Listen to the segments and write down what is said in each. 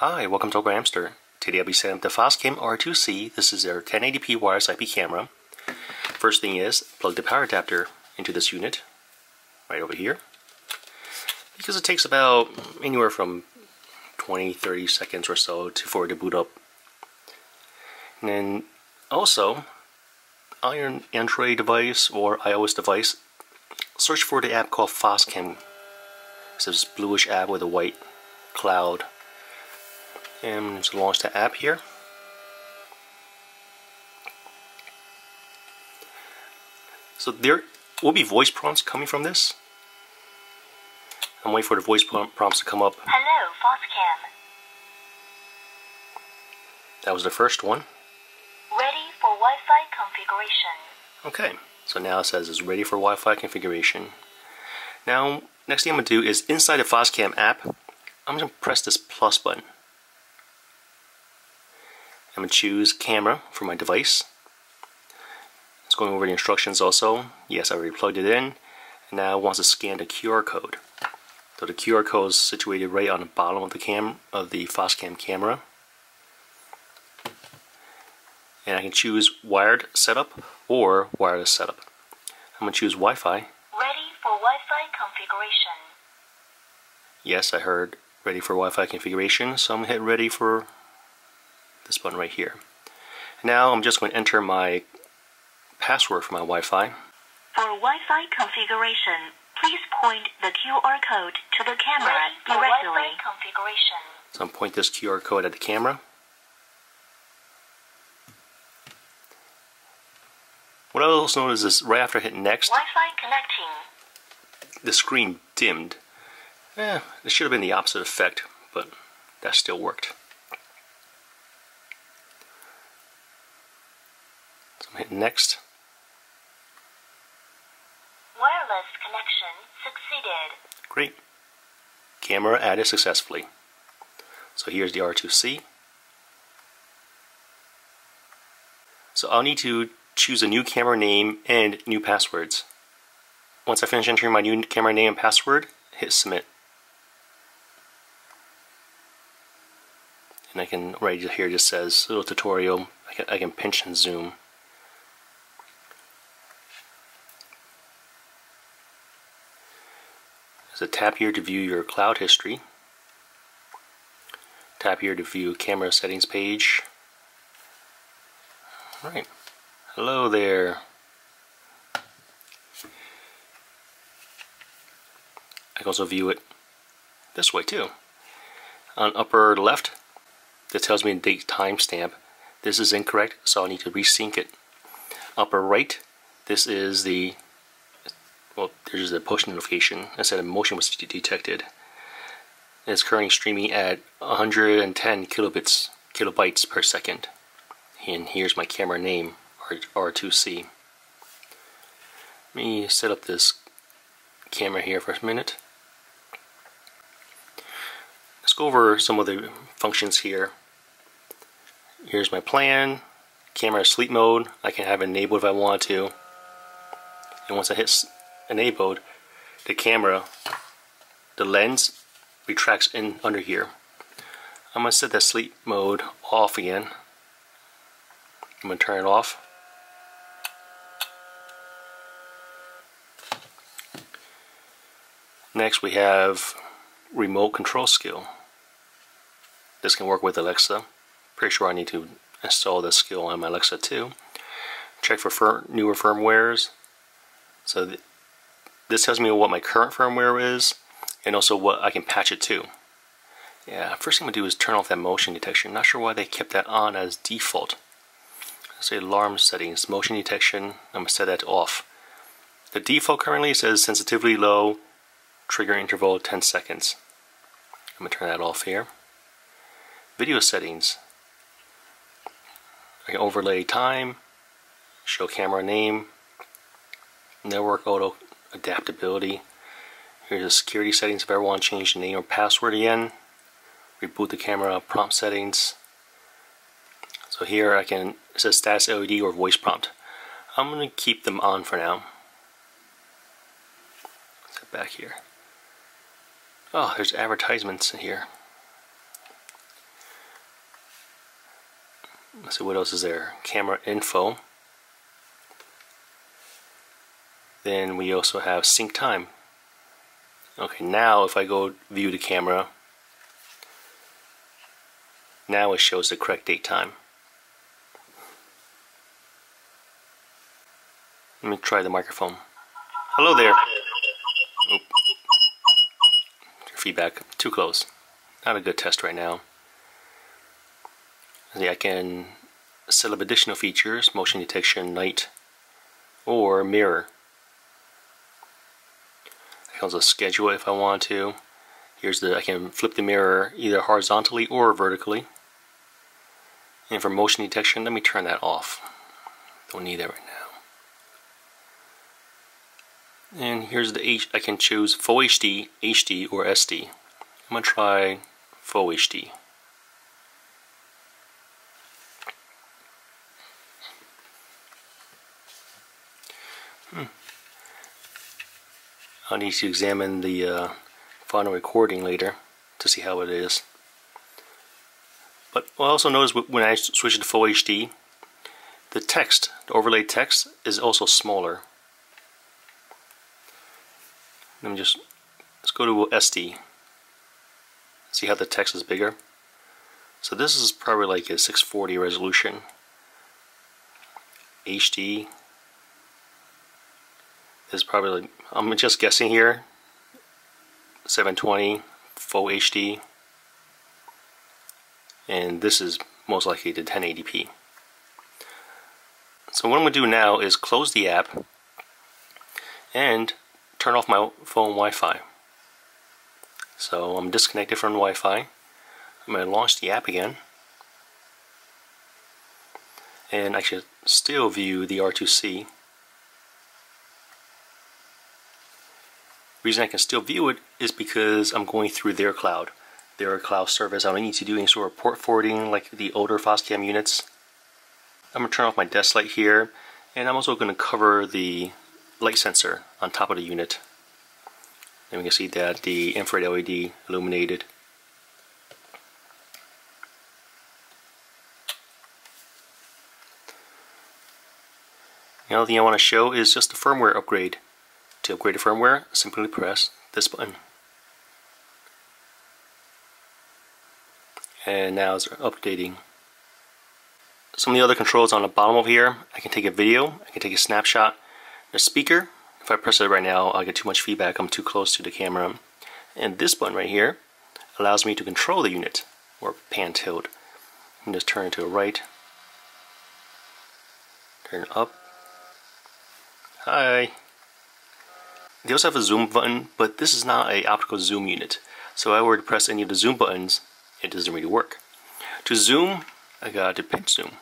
Hi, welcome to Gramster. Today I'll be setting up the Foscam R2C. This is their 1080p wireless IP camera. First thing is, plug the power adapter into this unit, right over here. Because it takes about anywhere from 20-30 seconds or so for it to boot up. And then also, on your Android device or iOS device, search for the app called Foscam. It's this bluish app with a white cloud. And just launch the app here. So there will be voice prompts coming from this. I'm waiting for the voice prompts to come up. Hello, Foscam. That was the first one. Ready for Wi-Fi configuration. Okay, so now it says it's ready for Wi-Fi configuration. Now, next thing I'm going to do is inside the Foscam app, I'm going to press this plus button. I'm going to choose camera for my device. It's going over the instructions also. Yes, I already plugged it in. And now it wants to scan the QR code. So the QR code is situated right on the bottom of the Foscam camera. And I can choose wired setup or wireless setup. I'm going to choose Wi-Fi. Ready for Wi-Fi configuration. Yes, I heard ready for Wi-Fi configuration, so I'm going to hit ready for this button right here. Now I'm just going to enter my password for my Wi-Fi. For Wi-Fi configuration, please point the QR code to the camera directly. So I'm point this QR code at the camera. What I also noticed is right after I hit next, Wi-Fi connecting, the screen dimmed. It should have been the opposite effect, but that still worked. Hit next. Wireless connection succeeded. Great. Camera added successfully. So here's the R2C. So I'll need to choose a new camera name and new passwords. Once I finish entering my new camera name and password, hit submit. And I can, right here just says, little tutorial, I can pinch and zoom. So tap here to view your cloud history. Tap here to view camera settings page. All right. Hello there. I can also view it this way too. On upper left, that tells me the date timestamp. This is incorrect, so I'll need to resync it. Upper right, this is the there's a push notification. I said a motion was detected. It's currently streaming at 110 kilobytes per second. And here's my camera name, R2C. Let me set up this camera here for a minute. Let's go over some of the functions here. Here's my plan. Camera sleep mode. I can have it enabled if I want to. And once I hit enabled, the camera, the lens retracts in under here. I'm going to set that sleep mode off again. I'm going to turn it off. Next we have remote control skill. This can work with Alexa. Pretty sure I need to install this skill on my Alexa too. Check for newer firmwares. So this tells me what my current firmware is and also what I can patch it to. Yeah, first thing I'm going to do is turn off that motion detection. Not sure why they kept that on as default. Let's say alarm settings, motion detection. I'm going to set that to off. The default currently says sensitivity low, trigger interval 10 seconds. I'm going to turn that off here. Video settings. I can overlay time, show camera name, network auto adaptability. Here's the security settings if I want to change the name or password again. Reboot the camera prompt settings. So here I can, it says status LED or voice prompt. I'm going to keep them on for now. Let's get back here. Oh, there's advertisements in here. Let's see what else is there. Camera info. Then we also have sync time. Okay, now if I go view the camera, now it shows the correct date time. Let me try the microphone. Hello there. Oop. Feedback. Too close. Not a good test right now. I can set up additional features, motion detection, night, or mirror. I can also schedule it if I want to. I can flip the mirror either horizontally or vertically. And for motion detection, let me turn that off. Don't need that right now. And here's the I can choose Full HD, HD, or SD. I'm gonna try Full HD. I'll need to examine the final recording later to see how it is. But I also notice when I switch to Full HD, the text, the overlay text, is also smaller. Let's go to SD. See how the text is bigger. So this is probably like a 640 resolution. HD. Is probably, like, I'm just guessing here, 720, Full HD, and this is most likely to 1080p. So what I'm going to do now is close the app and turn off my phone Wi-Fi. So I'm disconnected from Wi-Fi. I'm going to launch the app again, and I should still view the R2C. The reason I can still view it is because I'm going through their cloud. Their cloud service. I don't need to do any sort of port forwarding like the older Foscam units. I'm going to turn off my desk light here, and I'm also going to cover the light sensor on top of the unit. And we can see that the infrared LED illuminated. The other thing I want to show is just the firmware upgrade. To upgrade the firmware, simply press this button. And now it's updating. Some of the other controls on the bottom over here, I can take a video, I can take a snapshot. The speaker, if I press it right now, I'll get too much feedback, I'm too close to the camera. And this button right here allows me to control the unit, or pan tilt. And just turn it to the right. Turn it up. Hi. They also have a zoom button, but this is not an optical zoom unit. So if I were to press any of the zoom buttons, it doesn't really work. To zoom, I got to pinch zoom.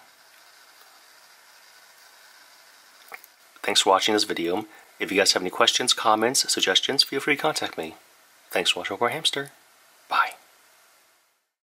Thanks for watching this video. If you guys have any questions, comments, suggestions, feel free to contact me. Thanks for watching AwkwardHamster.